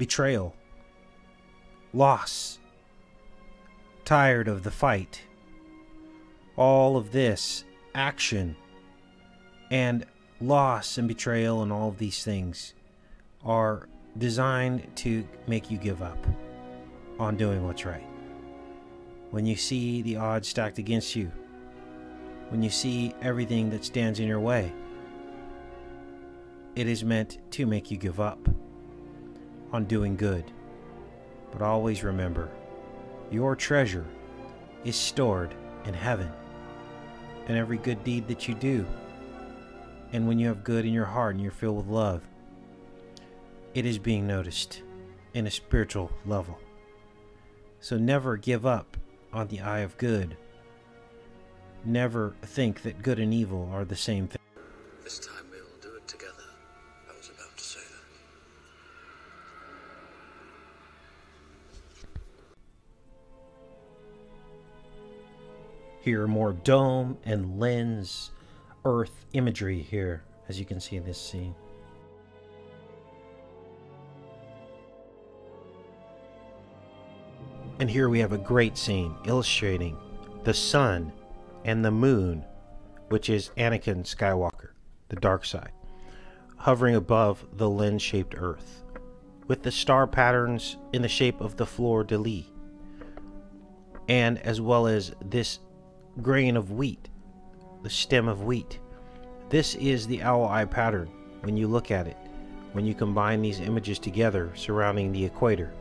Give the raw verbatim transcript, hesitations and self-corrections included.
betrayal, loss, tired of the fight. All of this action and loss and betrayal and all of these things are designed to make you give up on doing what's right. When you see the odds stacked against you, when you see everything that stands in your way, it is meant to make you give up on doing good. But always remember, your treasure is stored in heaven, and every good deed that you do, and when you have good in your heart and you're filled with love, it is being noticed in a spiritual level. So never give up on the eye of good. Never think that good and evil are the same thing. This time we'll do it together. I was about to say that. Here are more dome and lens earth imagery here, as you can see in this scene. And here we have a great scene illustrating the sun and the moon, which is Anakin Skywalker, the dark side, hovering above the lens-shaped earth, with the star patterns in the shape of the fleur-de-lis, and as well as this grain of wheat, the stem of wheat. This is the owl eye pattern when you look at it, when you combine these images together surrounding the equator.